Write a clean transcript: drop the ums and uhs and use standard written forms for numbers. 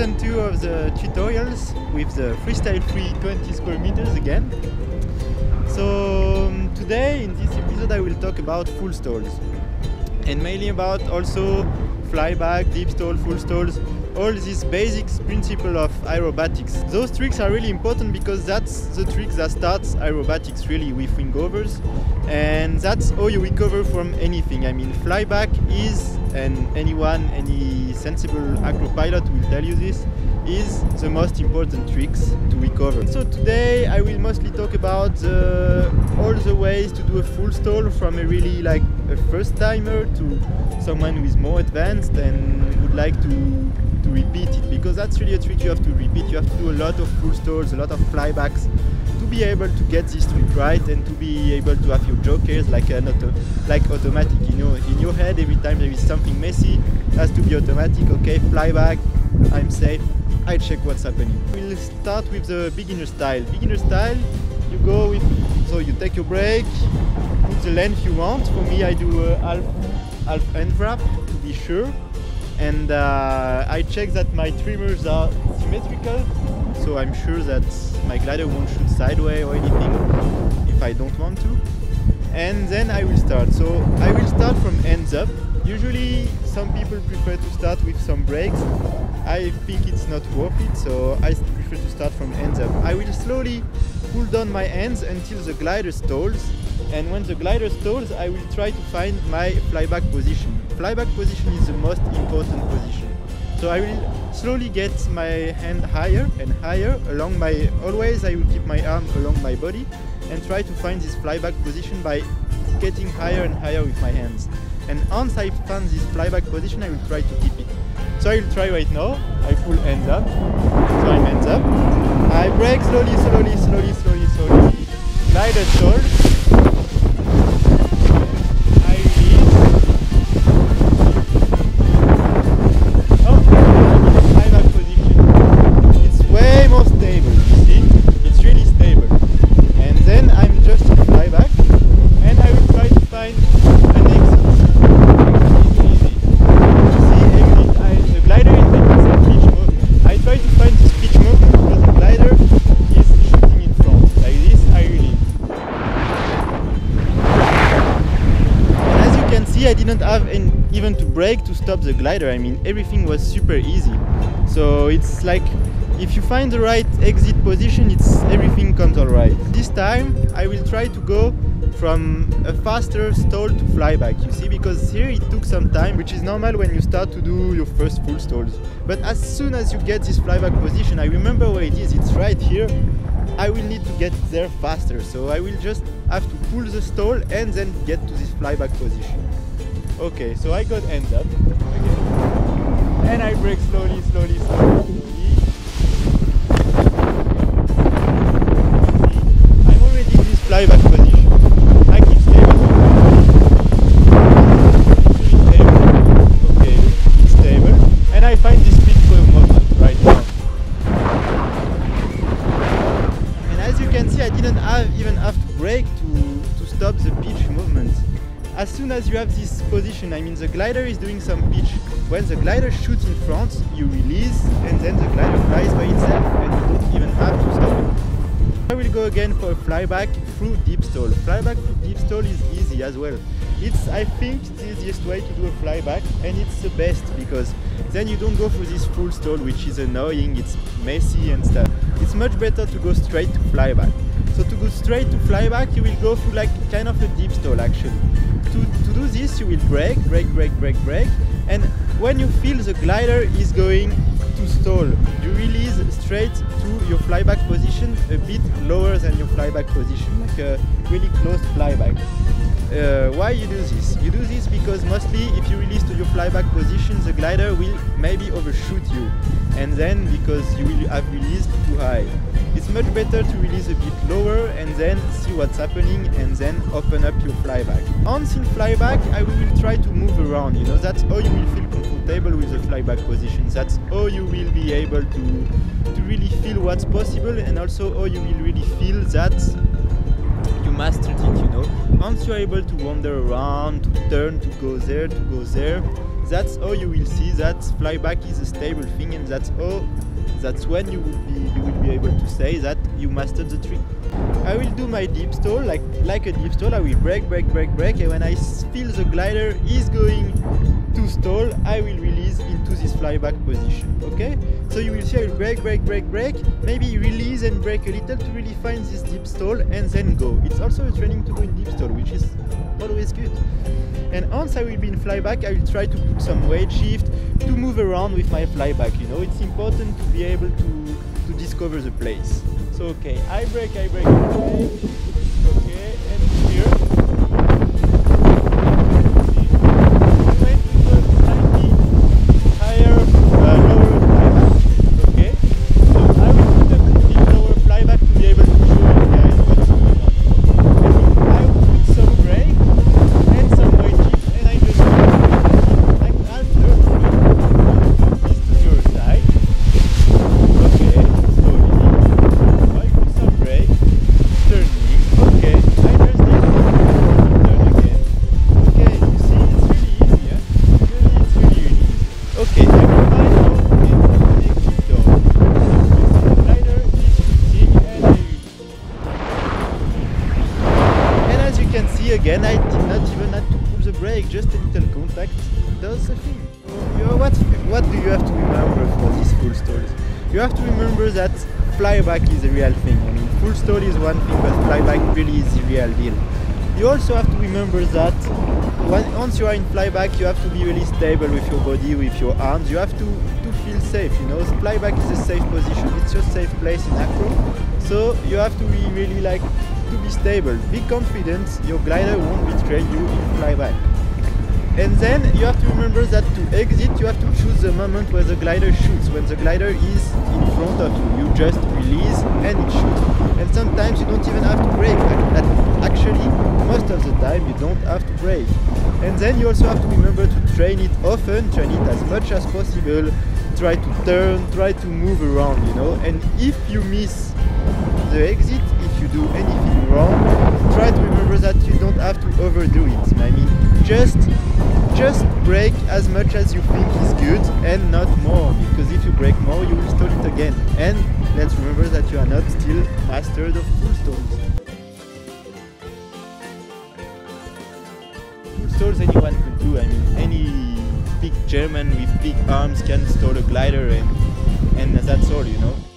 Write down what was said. season 2 of the tutorials with the Freestyle 3 20 square meters again. So today in this episode I will talk about full stalls, and mainly about also flyback, deep stall, full stalls, all these basic principles of aerobatics. Those tricks are really important because that's the trick that starts aerobatics really with wingovers, and that's how you recover from anything. I mean, flyback is, and any sensible acropilot will tell you this, is the most important tricks to recover. So today I will mostly talk about all the ways to do a full stall from a really like a first timer to someone who is more advanced and would like to repeat it, because that's really a trick you have to repeat. You have to do a lot of full stalls, a lot of flybacks to be able to get this trick right and to be able to have your jokers like automatic, you know, in your head. Every time there is something messy, it has to be automatic. Okay, flyback, I'm safe, I check what's happening. We'll start with the beginner style. Beginner style, you go with, so you take your break, put the length you want. For me, I do a half end wrap to be sure, and I check that my trimmers are symmetrical, so I'm sure that my glider won't shoot sideways or anything if I don't want to. And then I will start. So I will start from ends up. Usually some people prefer to start with some breaks. I think it's not worth it, so I prefer to start from ends up. I will slowly pull down my ends until the glider stalls, and when the glider stalls I will try to find my flyback position. Flyback position is the most important position. So I will slowly get my hand higher and higher along my, always I will keep my arm along my body and try to find this flyback position by getting higher and higher with my hands. And once I find this flyback position I will try to keep it. So I'll try right now. I pull hands up, so I'm hands up. I break slowly, slowly, slowly, slowly, slowly. Glider stall. I release. Oh, flyback position. It's way more stable, you see? It's really stable. And then I'm just in flyback, and I will try to find an exit. I didn't have even to brake to stop the glider. I mean, everything was super easy. So it's like, if you find the right exit position, it's everything comes all right. This time I will try to go from a faster stall to flyback, you see, because here it took some time, which is normal when you start to do your first full stalls. But as soon as you get this flyback position, I remember where it is, it's right here, I will need to get there faster. So I will just have to pull the stall and then get to this flyback position. Okay, so I got hands up again, and I brake slowly, slowly, slowly. I'm already in this flyback position. I keep stable. Okay, it's stable, and I find this peak moment right now. And as you can see, I didn't even have to brake to stop the pitch movement. As soon as you have this position, I mean, the glider is doing some pitch. When the glider shoots in front, you release, and then the glider flies by itself, and you don't even have to stop it. I will go again for a flyback through deep stall. Flyback through deep stall is easy as well. It's, I think, the easiest way to do a flyback, and it's the best because then you don't go through this full stall, which is annoying, it's messy and stuff. It's much better to go straight to flyback. So to go straight to flyback, you will go through like kind of a deep stall actually. To do this, you will brake, brake, brake, brake, brake, and when you feel the glider is going to stall, you release straight to your flyback position, a bit lower than your flyback position, like a really close flyback. Why you do this? You do this because mostly if you release to your flyback position, the glider will maybe overshoot you, and then because you will have released too high. It's much better to release a bit lower and then see what's happening and then open up your flyback. Once in flyback, I will try to move around, you know, that's how you will feel comfortable with the flyback position. That's how you will be able to really feel what's possible, and also how you will really feel that you mastered it, you know. Once you're able to wander around, to turn, to go there, That's how you will see that flyback is a stable thing, and that's when you will be able to say that you mastered the trick. I will do my deep stall like a deep stall. I will break, and when I feel the glider is going to stall, I will release into this flyback position. Okay? So you will see I will break, maybe release and break a little to really find this deep stall and then go. It's also a training to do in deep stall, which is always good. And once I will be in flyback, I will try to put some weight shift to move around with my flyback. You know, it's important to be able to discover the place. So okay, I break. Okay, and here. When we go slightly higher, lower flyback. Okay, so I will put a bit lower flyback to be able to show you guys what's going on. Okay. I will put some brake and some weight shift, and I just like that. This to your side. Okay, slowly. I put some brake, turning. Okay, I just did turn again. Okay, you see, it's really easy. Yeah? It's really easy. Okay, I will find out and take it down. You see, the glider is shooting, and I will. And as you can see again, I did not even have to pull the brake, just a little contact does the thing. What do you have to remember for these full stalls? You have to remember that flyback is the real thing. I mean, full stall is one thing, but flyback really is the real deal. You also have to remember that once you are in flyback, you have to be really stable with your body, with your arms. You have to feel safe, you know. Flyback is a safe position, it's your safe place in acro. So you have to be really to be stable, be confident, your glider won't betray you in flyback. And then you have to remember that to exit, you have to choose the moment where the glider shoots. When the glider is in front of you, you just release and it shoots. And sometimes you don't even have to brake. Actually, most of the time you don't have to brake. And then you also have to remember to train it often, train it as much as possible, try to turn, try to move around, you know. And if you miss the exit, if you do anything wrong, try to remember that you don't have to overdo it. I mean, just brake as much as you think is good and not more, because if you brake more, you will stall it again. And let's remember that you are not still mastered of full stalls. Full stalls anyone could do. I mean, any big German with big arms can stall a glider, and that's all, you know.